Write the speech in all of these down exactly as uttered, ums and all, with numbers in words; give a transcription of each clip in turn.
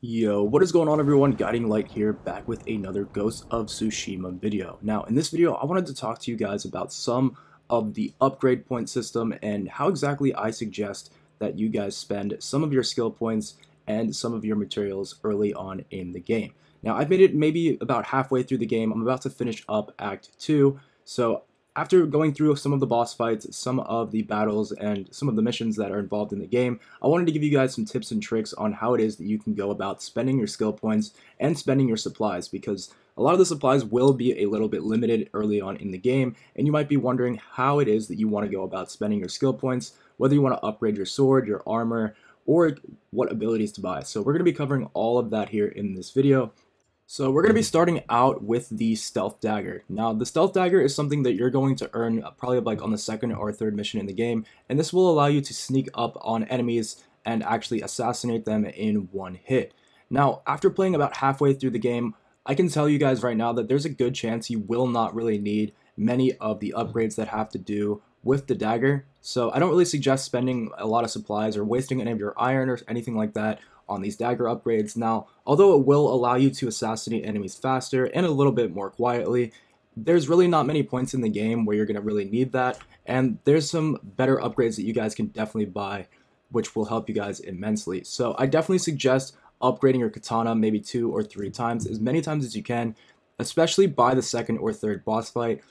Yo, what is going on everyone? Guiding Light here, back with another Ghost of Tsushima video. Now, in this video, I wanted to talk to you guys about some of the upgrade point system and how exactly I suggest that you guys spend some of your skill points and some of your materials early on in the game. Now, I've made it maybe about halfway through the game. I'm about to finish up Act two, so after going through some of the boss fights, some of the battles, and some of the missions that are involved in the game, I wanted to give you guys some tips and tricks on how it is that you can go about spending your skill points and spending your supplies, because a lot of the supplies will be a little bit limited early on in the game, and you might be wondering how it is that you want to go about spending your skill points, whether you want to upgrade your sword, your armor, or what abilities to buy. So we're going to be covering all of that here in this video. So we're going to be starting out with the Stealth Dagger. Now, the Stealth Dagger is something that you're going to earn probably like on the second or third mission in the game, and this will allow you to sneak up on enemies and actually assassinate them in one hit. Now, after playing about halfway through the game, I can tell you guys right now that there's a good chance you will not really need many of the upgrades that have to do with the dagger, so I don't really suggest spending a lot of supplies or wasting any of your iron or anything like that on these dagger upgrades. Now, although it will allow you to assassinate enemies faster and a little bit more quietly, there's really not many points in the game where you're going to really need that, and there's some better upgrades that you guys can definitely buy which will help you guys immensely. So I definitely suggest upgrading your katana maybe two or three times, as many times as you can, especially by the second or third boss fight.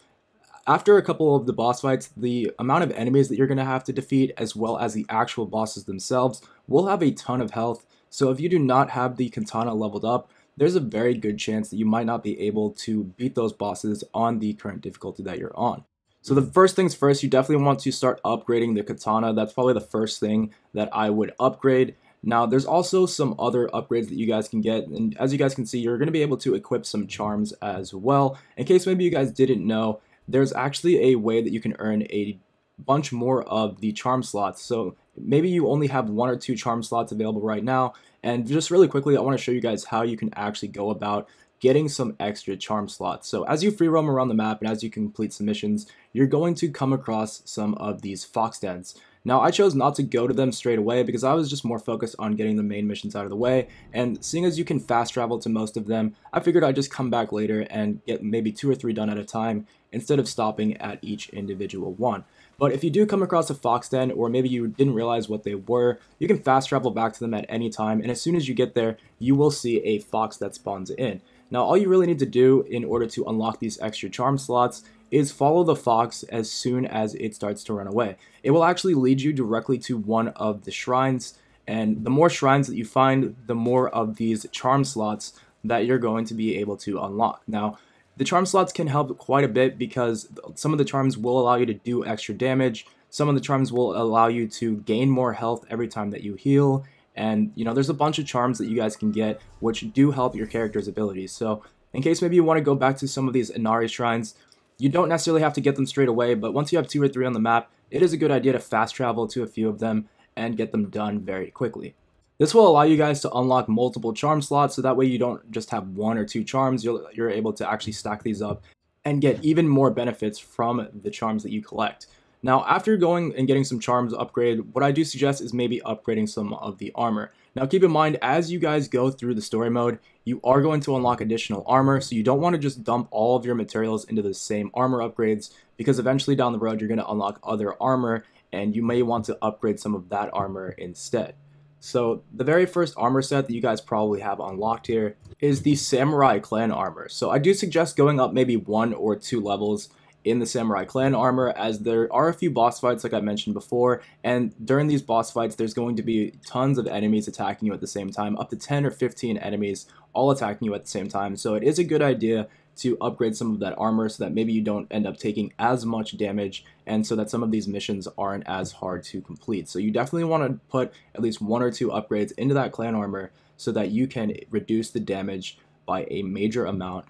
After a couple of the boss fights, the amount of enemies that you're going to have to defeat, as well as the actual bosses themselves, will have a ton of health. So if you do not have the katana leveled up, there's a very good chance that you might not be able to beat those bosses on the current difficulty that you're on. So the first things first, you definitely want to start upgrading the katana. That's probably the first thing that I would upgrade. Now, there's also some other upgrades that you guys can get, and as you guys can see, you're going to be able to equip some charms as well. In case maybe you guys didn't know, there's actually a way that you can earn a bunch more of the charm slots. So maybe you only have one or two charm slots available right now, and just really quickly, I want to show you guys how you can actually go about getting some extra charm slots. So as you free roam around the map and as you complete some missions, you're going to come across some of these fox dens. Now, I chose not to go to them straight away because I was just more focused on getting the main missions out of the way, and seeing as you can fast travel to most of them, I figured I'd just come back later and get maybe two or three done at a time instead of stopping at each individual one. But if you do come across a fox den, or maybe you didn't realize what they were, you can fast travel back to them at any time, and as soon as you get there, you will see a fox that spawns in. Now, all you really need to do in order to unlock these extra charm slots is follow the fox as soon as it starts to run away. It will actually lead you directly to one of the shrines, and the more shrines that you find, the more of these charm slots that you're going to be able to unlock. Now, the charm slots can help quite a bit because some of the charms will allow you to do extra damage, some of the charms will allow you to gain more health every time that you heal, and you know, there's a bunch of charms that you guys can get which do help your character's abilities. So in case maybe you want to go back to some of these Inari shrines, you don't necessarily have to get them straight away, but once you have two or three on the map, it is a good idea to fast travel to a few of them and get them done very quickly. This will allow you guys to unlock multiple charm slots, so that way you don't just have one or two charms. You'll, you're able to actually stack these up and get even more benefits from the charms that you collect. Now, after going and getting some charms upgrade, what I do suggest is maybe upgrading some of the armor. Now, keep in mind, as you guys go through the story mode, you are going to unlock additional armor, so you don't want to just dump all of your materials into the same armor upgrades, because eventually down the road, you're going to unlock other armor, and you may want to upgrade some of that armor instead. So the very first armor set that you guys probably have unlocked here is the Samurai Clan armor. So I do suggest going up maybe one or two levels in the Samurai Clan armor, as there are a few boss fights like I mentioned before, and during these boss fights there's going to be tons of enemies attacking you at the same time, up to ten or fifteen enemies all attacking you at the same time. So it is a good idea to upgrade some of that armor so that maybe you don't end up taking as much damage, and so that some of these missions aren't as hard to complete. So you definitely want to put at least one or two upgrades into that clan armor so that you can reduce the damage by a major amount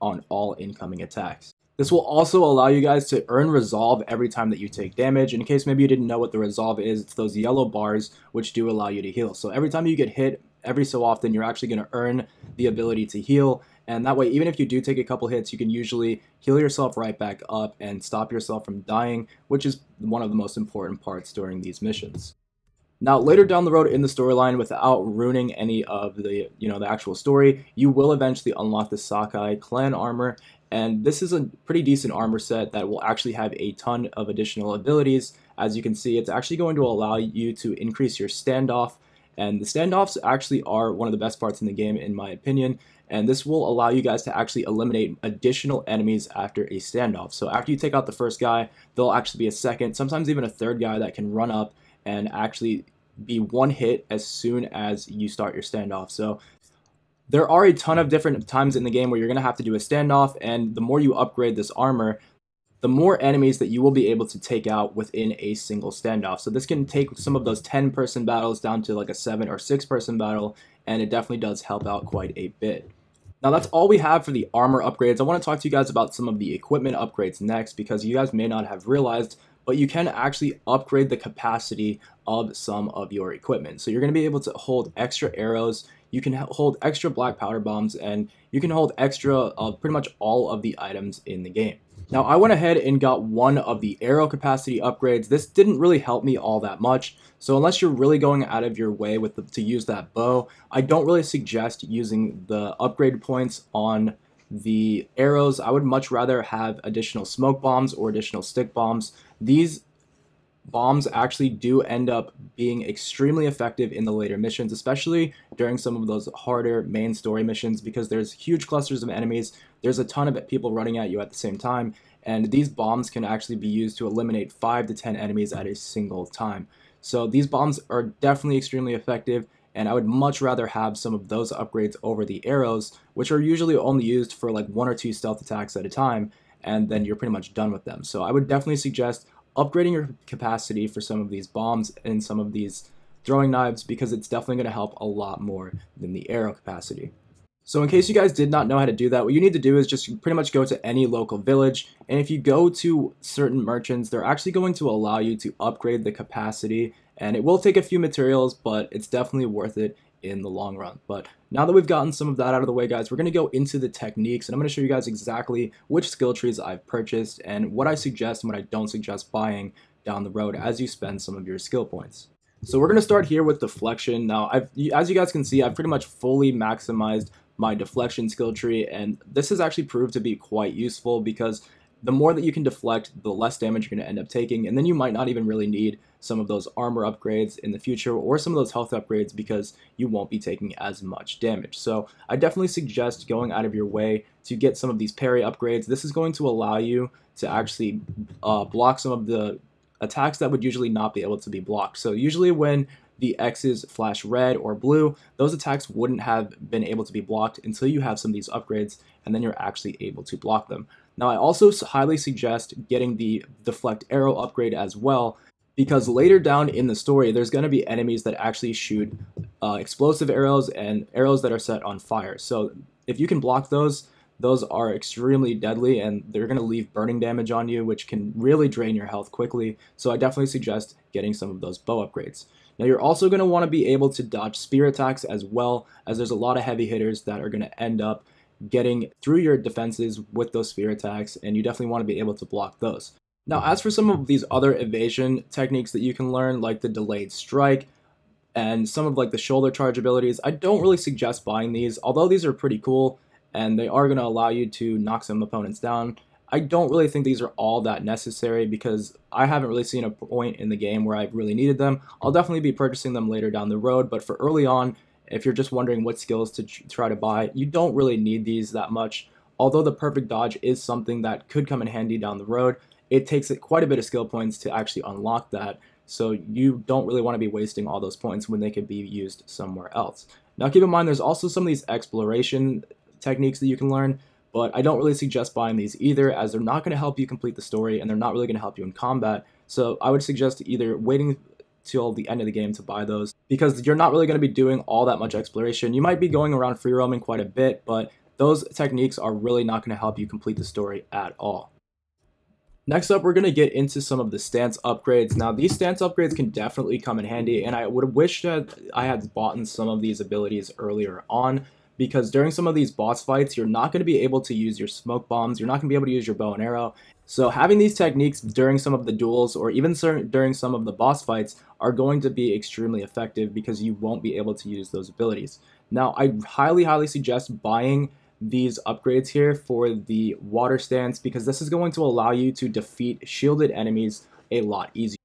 on all incoming attacks. This will also allow you guys to earn resolve every time that you take damage. In case maybe you didn't know what the resolve is, it's those yellow bars which do allow you to heal. So every time you get hit, every so often, you're actually going to earn the ability to heal, and that way, even if you do take a couple hits, you can usually heal yourself right back up and stop yourself from dying, which is one of the most important parts during these missions. Now, later down the road in the storyline, without ruining any of the, you know, the actual story, you will eventually unlock the Sakai clan armor, and this is a pretty decent armor set that will actually have a ton of additional abilities. As you can see, it's actually going to allow you to increase your standoff, and the standoffs actually are one of the best parts in the game, in my opinion, and this will allow you guys to actually eliminate additional enemies after a standoff. So after you take out the first guy, there'll actually be a second, sometimes even a third guy that can run up and actually be one hit as soon as you start your standoff. So there are a ton of different times in the game where you're going to have to do a standoff, and the more you upgrade this armor, the more enemies that you will be able to take out within a single standoff. So this can take some of those ten person battles down to like a seven or six person battle, and it definitely does help out quite a bit. Now, that's all we have for the armor upgrades. I want to talk to you guys about some of the equipment upgrades next, because you guys may not have realized, but you can actually upgrade the capacity of some of your equipment. So you're going to be able to hold extra arrows, you can hold extra black powder bombs, and you can hold extra of pretty much all of the items in the game. Now, I went ahead and got one of the arrow capacity upgrades. This didn't really help me all that much, so unless you're really going out of your way with the, to use that bow, I don't really suggest using the upgrade points on the arrows. I would much rather have additional smoke bombs or additional stick bombs. These bombs actually do end up being extremely effective in the later missions, especially during some of those harder main story missions, because there's huge clusters of enemies, there's a ton of people running at you at the same time, and these bombs can actually be used to eliminate five to ten enemies at a single time. So these bombs are definitely extremely effective, and I would much rather have some of those upgrades over the arrows, which are usually only used for like one or two stealth attacks at a time, and then you're pretty much done with them. So I would definitely suggest upgrading your capacity for some of these bombs and some of these throwing knives, because it's definitely going to help a lot more than the arrow capacity. So in case you guys did not know how to do that, what you need to do is just pretty much go to any local village, and if you go to certain merchants, they're actually going to allow you to upgrade the capacity, and it will take a few materials, but it's definitely worth it in the long run. But now that we've gotten some of that out of the way, guys, we're going to go into the techniques, and I'm going to show you guys exactly which skill trees I've purchased and what I suggest and what I don't suggest buying down the road as you spend some of your skill points. So we're going to start here with deflection. Now, I've, as you guys can see, I've pretty much fully maximized my deflection skill tree, and this has actually proved to be quite useful, because the more that you can deflect, the less damage you're going to end up taking, and then you might not even really need some of those armor upgrades in the future or some of those health upgrades, because you won't be taking as much damage. So I definitely suggest going out of your way to get some of these parry upgrades. This is going to allow you to actually uh, block some of the attacks that would usually not be able to be blocked. So usually when the X's flash red or blue, those attacks wouldn't have been able to be blocked until you have some of these upgrades, and then you're actually able to block them. Now, I also highly suggest getting the deflect arrow upgrade as well, because later down in the story, there's going to be enemies that actually shoot uh, explosive arrows and arrows that are set on fire. So if you can block those, those are extremely deadly, and they're going to leave burning damage on you, which can really drain your health quickly. So I definitely suggest getting some of those bow upgrades. Now, you're also going to want to be able to dodge spear attacks as well, as there's a lot of heavy hitters that are going to end up getting through your defenses with those spear attacks, and you definitely want to be able to block those. Now, as for some of these other evasion techniques that you can learn, like the delayed strike and some of like the shoulder charge abilities, I don't really suggest buying these, although these are pretty cool and they are going to allow you to knock some opponents down. I don't really think these are all that necessary, because I haven't really seen a point in the game where I really needed them. I'll definitely be purchasing them later down the road, but for early on, if you're just wondering what skills to try to buy, you don't really need these that much. Although the perfect dodge is something that could come in handy down the road, it takes quite a bit of skill points to actually unlock that, so you don't really want to be wasting all those points when they could be used somewhere else. Now, keep in mind, there's also some of these exploration techniques that you can learn, but I don't really suggest buying these either, as they're not going to help you complete the story, and they're not really going to help you in combat. So I would suggest either waiting till the end of the game to buy those, because you're not really going to be doing all that much exploration. You might be going around free roaming quite a bit, but those techniques are really not going to help you complete the story at all. Next up, we're going to get into some of the stance upgrades. Now, these stance upgrades can definitely come in handy, and I would wish that I had bought some of these abilities earlier on, because during some of these boss fights, you're not going to be able to use your smoke bombs, you're not going to be able to use your bow and arrow. So having these techniques during some of the duels or even during some of the boss fights are going to be extremely effective because you won't be able to use those abilities. Now, I highly, highly suggest buying these upgrades here for the water stance because this is going to allow you to defeat shielded enemies a lot easier.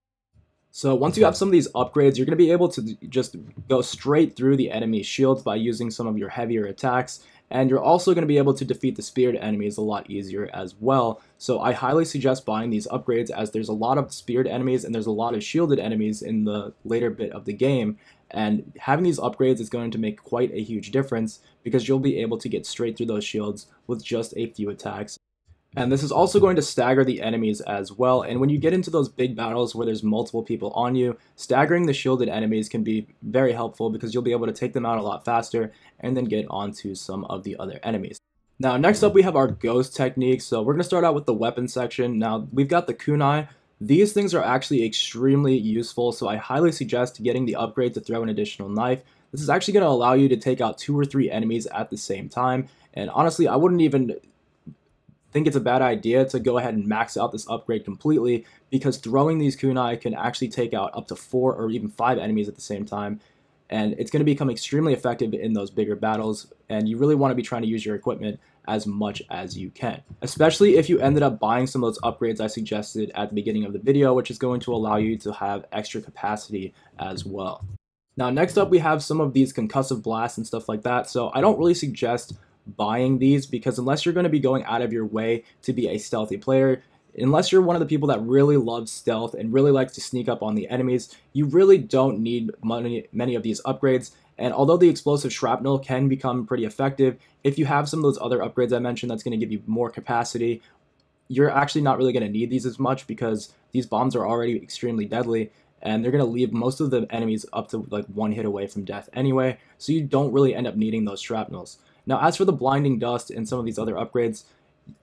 So once you have some of these upgrades, you're going to be able to just go straight through the enemy's shields by using some of your heavier attacks, and you're also going to be able to defeat the speared enemies a lot easier as well. So I highly suggest buying these upgrades as there's a lot of speared enemies and there's a lot of shielded enemies in the later bit of the game, and having these upgrades is going to make quite a huge difference because you'll be able to get straight through those shields with just a few attacks. And this is also going to stagger the enemies as well, and when you get into those big battles where there's multiple people on you, staggering the shielded enemies can be very helpful because you'll be able to take them out a lot faster and then get onto some of the other enemies. Now next up we have our ghost techniques, so we're going to start out with the weapon section. Now we've got the kunai. These things are actually extremely useful, so I highly suggest getting the upgrade to throw an additional knife. This is actually going to allow you to take out two or three enemies at the same time, and honestly I wouldn't even think it's a bad idea to go ahead and max out this upgrade completely because throwing these kunai can actually take out up to four or even five enemies at the same time, and it's going to become extremely effective in those bigger battles, and you really want to be trying to use your equipment as much as you can, especially if you ended up buying some of those upgrades I suggested at the beginning of the video, which is going to allow you to have extra capacity as well. Now next up we have some of these concussive blasts and stuff like that, so I don't really suggest buying these because unless you're going to be going out of your way to be a stealthy player, unless you're one of the people that really loves stealth and really likes to sneak up on the enemies, you really don't need money, many of these upgrades. And although the explosive shrapnel can become pretty effective, if you have some of those other upgrades I mentioned that's going to give you more capacity, you're actually not really going to need these as much because these bombs are already extremely deadly, and they're going to leave most of the enemies up to like one hit away from death anyway, so you don't really end up needing those shrapnels. Now as for the blinding dust and some of these other upgrades,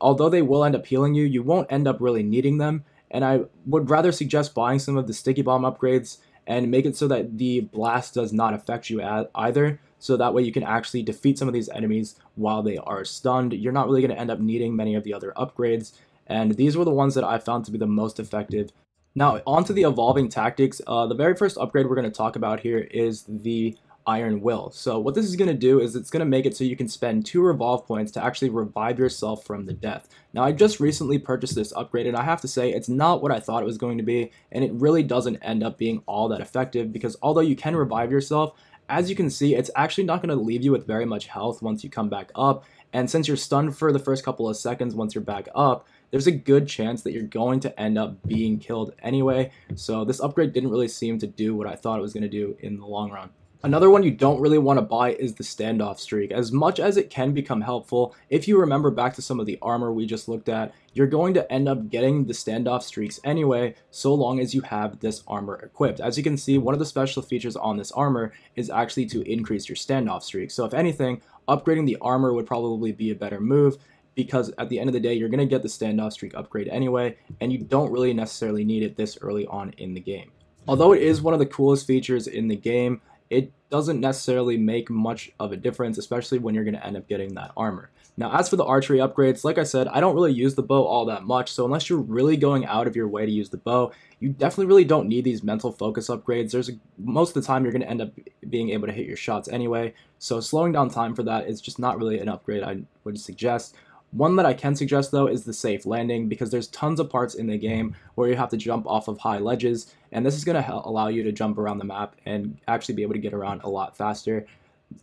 although they will end up healing you, you won't end up really needing them, and I would rather suggest buying some of the sticky bomb upgrades and make it so that the blast does not affect you either, so that way you can actually defeat some of these enemies while they are stunned. You're not really going to end up needing many of the other upgrades, and these were the ones that I found to be the most effective. Now onto the evolving tactics. Uh, the very first upgrade we're going to talk about here is the Iron Will. So what this is going to do is it's going to make it so you can spend two revolve points to actually revive yourself from the death. Now I just recently purchased this upgrade, and I have to say it's not what I thought it was going to be, and it really doesn't end up being all that effective because although you can revive yourself, as you can see it's actually not going to leave you with very much health once you come back up, and since you're stunned for the first couple of seconds once you're back up, there's a good chance that you're going to end up being killed anyway. So this upgrade didn't really seem to do what I thought it was going to do in the long run. Another one you don't really want to buy is the standoff streak. As much as it can become helpful, if you remember back to some of the armor we just looked at, you're going to end up getting the standoff streaks anyway, so long as you have this armor equipped. As you can see, one of the special features on this armor is actually to increase your standoff streak. So if anything, upgrading the armor would probably be a better move, because at the end of the day, you're going to get the standoff streak upgrade anyway, and you don't really necessarily need it this early on in the game. Although it is one of the coolest features in the game, it doesn't necessarily make much of a difference, especially when you're going to end up getting that armor. Now as for the archery upgrades, like I said, I don't really use the bow all that much, so unless you're really going out of your way to use the bow, you definitely really don't need these mental focus upgrades. There's a, most of the time you're going to end up being able to hit your shots anyway, so slowing down time for that is just not really an upgrade I would suggest. One that I can suggest though is the safe landing, because there's tons of parts in the game where you have to jump off of high ledges, and this is going to allow you to jump around the map and actually be able to get around a lot faster.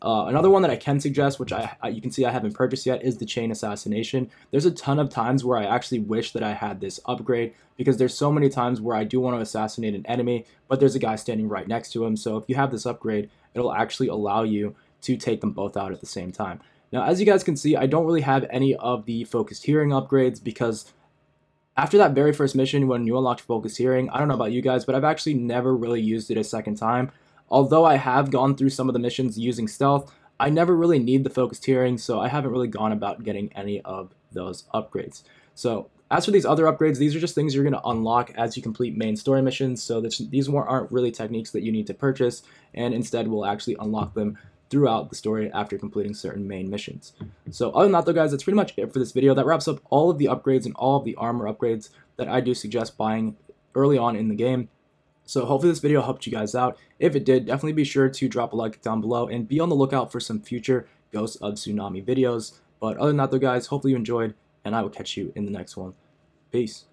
Uh, another one that I can suggest, which I, you can see I haven't purchased yet, is the chain assassination. There's a ton of times where I actually wish that I had this upgrade, because there's so many times where I do want to assassinate an enemy, but there's a guy standing right next to him, so if you have this upgrade, it'll actually allow you to take them both out at the same time. Now as you guys can see, I don't really have any of the focused hearing upgrades, because after that very first mission when you unlocked focused hearing, I don't know about you guys, but I've actually never really used it a second time. Although I have gone through some of the missions using stealth, I never really need the focused hearing, so I haven't really gone about getting any of those upgrades. So as for these other upgrades, these are just things you're going to unlock as you complete main story missions, so this, these aren't really techniques that you need to purchase, and instead we'll actually unlock them throughout the story after completing certain main missions. So other than that though guys, that's pretty much it for this video. That wraps up all of the upgrades and all of the armor upgrades that I do suggest buying early on in the game. So hopefully this video helped you guys out. If it did, definitely be sure to drop a like down below and be on the lookout for some future Ghost of Tsushima videos. But other than that though guys, hopefully you enjoyed, and I will catch you in the next one. Peace.